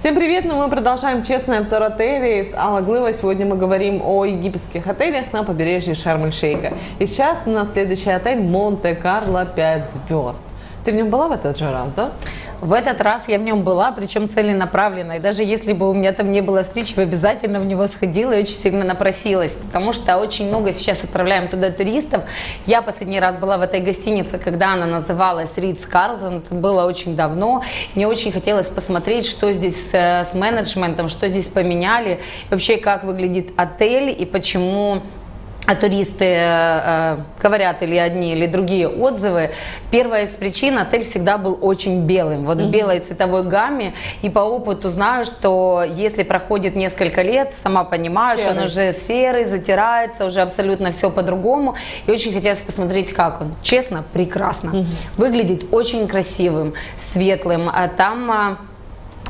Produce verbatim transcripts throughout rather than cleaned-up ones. Всем привет! Ну, мы продолжаем честный обзор отелей с Аллой Глывой. Сегодня мы говорим о египетских отелях на побережье Шарм-эль-Шейха. И сейчас у нас следующий отель Монте-Карло пять звезд. Ты в нем была в этот же раз, да? В этот раз я в нем была, причем целенаправленно. И даже если бы у меня там не было встреч, я обязательно в него сходила и очень сильно напросилась, потому что очень много сейчас отправляем туда туристов. Я последний раз была в этой гостинице, когда она называлась Ритц Карлтон. Это было очень давно. Мне очень хотелось посмотреть, что здесь с менеджментом, что здесь поменяли, вообще как выглядит отель и почему... А туристы э, говорят или одни, или другие отзывы. Первая из причин: отель всегда был очень белым, вот mm-hmm. в белой цветовой гамме. И по опыту знаю, что если проходит несколько лет, сама понимаешь, серый. Он уже серый, затирается, уже абсолютно все по-другому. И очень хотелось посмотреть, как он. Честно, прекрасно. Mm-hmm. Выглядит очень красивым, светлым. А там э,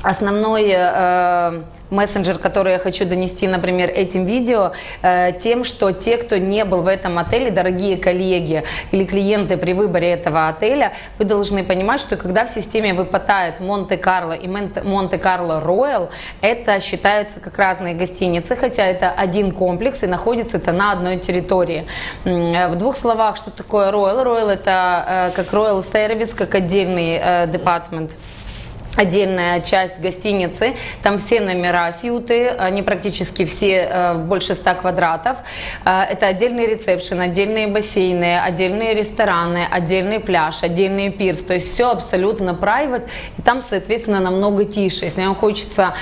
основной... Э, мессенджер, который я хочу донести, например, этим видео, э, тем, что те, кто не был в этом отеле, дорогие коллеги или клиенты при выборе этого отеля, вы должны понимать, что когда в системе выпадает Монте-Карло и Монте-Карло Роял, это считаются как разные гостиницы, хотя это один комплекс и находится это на одной территории. В двух словах, что такое Роял? Роял это э, как Роял сервис, как отдельный э, департмент. Отдельная часть гостиницы, там все номера сьюты, они практически все больше ста квадратов. Это отдельный ресепшн, отдельные бассейны, отдельные рестораны, отдельный пляж, отдельный пирс. То есть все абсолютно private, и там, соответственно, намного тише. Если вам хочется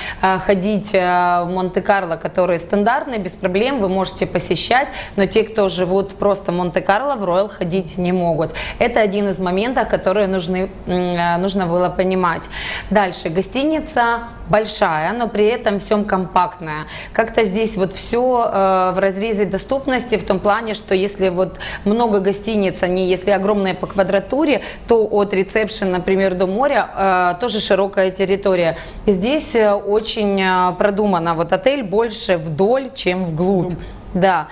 ходить в Монте-Карло, который стандартный, без проблем, вы можете посещать, но те, кто живут просто в Монте-Карло, в Роял ходить не могут. Это один из моментов, которые нужны, нужно было понимать. Дальше, гостиница большая, но при этом всем компактная. Как-то здесь вот все э, в разрезе доступности, в том плане, что если вот много гостиниц, они если огромные по квадратуре, то от ресепшена, например, до моря э, тоже широкая территория. И здесь очень продумано, вот отель больше вдоль, чем вглубь. Да.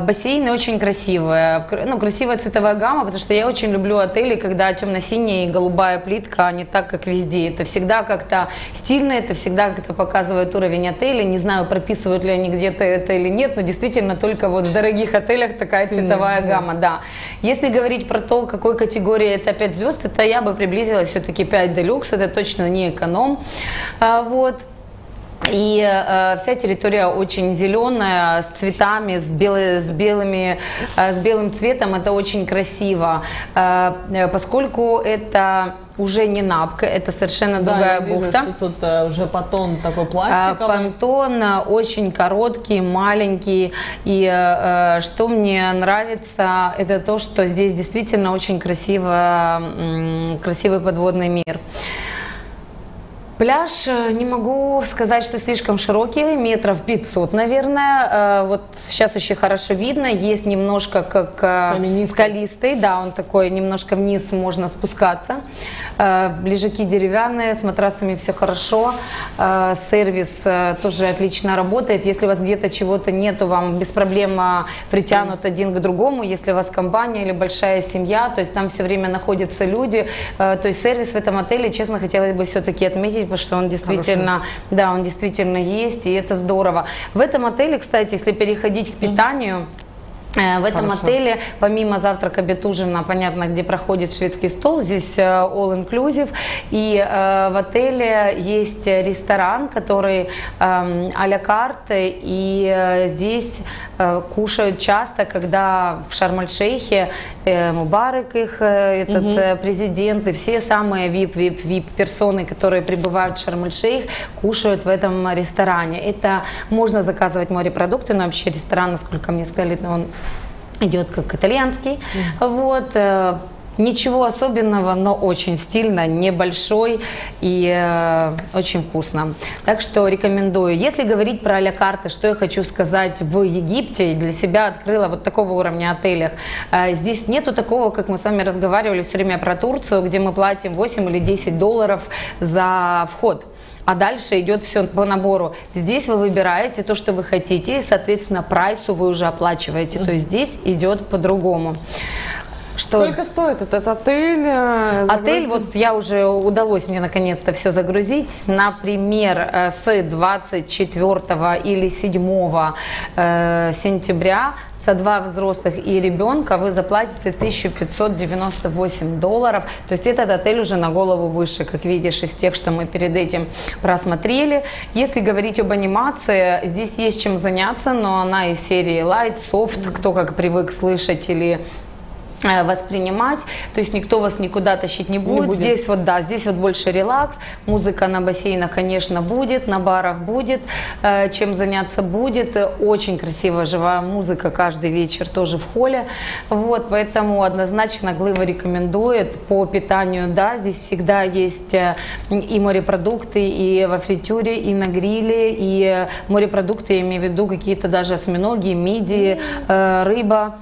Бассейны очень красивые, ну, красивая цветовая гамма, потому что я очень люблю отели, когда темно-синяя и голубая плитка, а не так, как везде. Это всегда как-то стильно, это всегда как-то показывает уровень отеля. Не знаю, прописывают ли они где-то это или нет, но действительно только вот в дорогих отелях такая Сильная, цветовая да. гамма. Да. Если говорить про то, какой категории это пять звезд, то я бы приблизилась все-таки пять делюкс, это точно не эконом. Вот. И э, вся территория очень зеленая, с цветами, с, белый, с, белыми, э, с белым цветом. Это очень красиво, э, поскольку это... уже не Напка, это совершенно да, другая я вижу, бухта. Что тут э, уже понтон такой пластиковый. Понтон очень короткий, маленький. И э, что мне нравится, это то, что здесь действительно очень красиво, красивый подводный мир. Пляж, не могу сказать, что слишком широкий, метров пятьсот, наверное. Вот сейчас еще хорошо видно, есть немножко как каменистый. Скалистый, да, он такой, немножко вниз можно спускаться. Лежаки деревянные, с матрасами все хорошо, сервис тоже отлично работает. Если у вас где-то чего-то нету, вам без проблем притянут один к другому, если у вас компания или большая семья, то есть там все время находятся люди. То есть сервис в этом отеле, честно, хотелось бы все-таки отметить, потому что он действительно, да, он действительно есть, и это здорово. В этом отеле, кстати, если переходить к питанию, в этом Хорошо. Отеле, помимо завтрака, обед, ужина, понятно, где проходит шведский стол, здесь олл инклюзив. И э, в отеле есть ресторан, который э, а-ля карты, и э, здесь э, кушают часто, когда в Шарм-эль-Шейхе э, Мубарак, их э, этот угу. президент, и все самые ви ай пи-ви ай пи-ви ай пи персоны, которые прибывают в Шарм-эль-Шейх, кушают в этом ресторане. Это можно заказывать морепродукты, но вообще ресторан, насколько мне сказали, он... идет как итальянский, mm. вот, э, ничего особенного, но очень стильно, небольшой и э, очень вкусно. Так что рекомендую. Если говорить про а-ля карты, что я хочу сказать в Египте, для себя открыла вот такого уровня отелях. Э, здесь нету такого, как мы с вами разговаривали все время про Турцию, где мы платим восемь или десять долларов за вход. А дальше идет все по набору. Здесь вы выбираете то, что вы хотите, и, соответственно, прайсу вы уже оплачиваете. То есть здесь идет по-другому. Что? Сколько стоит этот отель? Загрузить? Отель, вот я уже удалось мне наконец-то все загрузить. Например, с двадцать четвёртого или седьмого сентября за два взрослых и ребенка вы заплатите тысячу пятьсот девяносто восемь долларов. То есть этот отель уже на голову выше, как видишь, из тех, что мы перед этим просмотрели. Если говорить об анимации, здесь есть чем заняться, но она из серии Light, Soft, кто как привык слышать или воспринимать, то есть никто вас никуда тащить не будет. не будет. Здесь вот, да, здесь вот больше релакс, музыка на бассейнах, конечно, будет, на барах будет, чем заняться будет. Очень красивая живая музыка каждый вечер тоже в холле. Вот, поэтому однозначно Глыва рекомендует. По питанию, да, здесь всегда есть и морепродукты, и во фритюре, и на гриле, и морепродукты, я имею в виду какие-то даже осьминоги, мидии, рыба.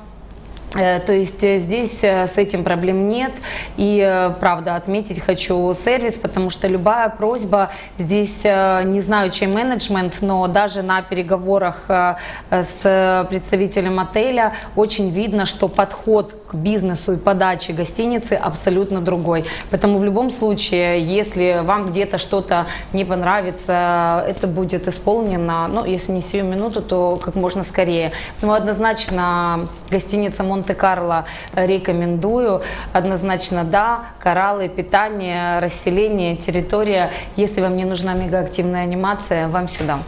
То есть здесь с этим проблем нет. И правда, отметить хочу сервис, потому что любая просьба, здесь не знаю, чей менеджмент, но даже на переговорах с представителем отеля очень видно, что подход к бизнесу и подаче гостиницы абсолютно другой. Поэтому в любом случае, если вам где-то что-то не понравится, это будет исполнено, ну, если не сию минуту, то как можно скорее. Поэтому однозначно гостиница Монте-Карло Монте-Карло рекомендую, однозначно да, кораллы, питание, расселение, территория. Если вам не нужна мегаактивная анимация, вам сюда.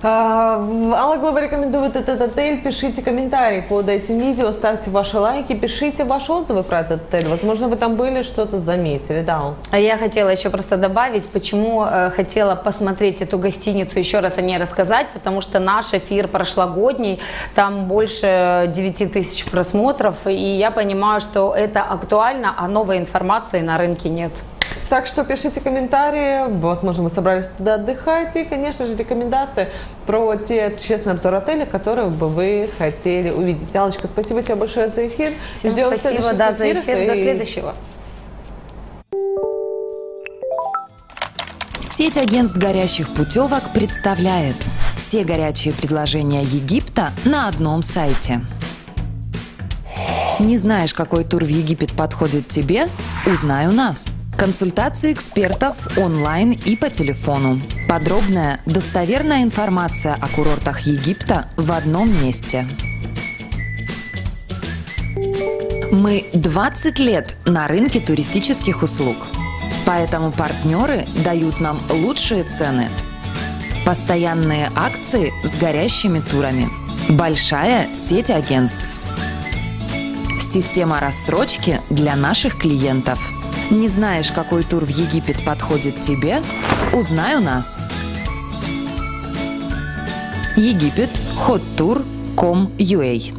Алла Глыва рекомендует этот отель. Пишите комментарии под этим видео, ставьте ваши лайки, пишите ваши отзывы про этот отель. Возможно, вы там были, что-то заметили, да? А я хотела еще просто добавить, почему хотела посмотреть эту гостиницу, еще раз о ней рассказать, потому что наш эфир прошлогодний, там больше девяти тысяч просмотров, и я понимаю, что это актуально, а новой информации на рынке нет. Так что пишите комментарии, возможно, мы собрались туда отдыхать, и, конечно же, рекомендации про те честные обзоры отеля, которые бы вы хотели увидеть. Аллочка, спасибо тебе большое за эфир. Всем Ждем спасибо да, за эфир. И... До следующего. Сеть агентств горящих путевок представляет все горячие предложения Египта на одном сайте. Не знаешь, какой тур в Египет подходит тебе? Узнай у нас. Консультации экспертов онлайн и по телефону. Подробная, достоверная информация о курортах Египта в одном месте. Мы двадцать лет на рынке туристических услуг. Поэтому партнеры дают нам лучшие цены. Постоянные акции с горящими турами. Большая сеть агентств. Система рассрочки для наших клиентов. Не знаешь, какой тур в Египет подходит тебе? Узнай у нас. Египет hot tour точка ком точка ю а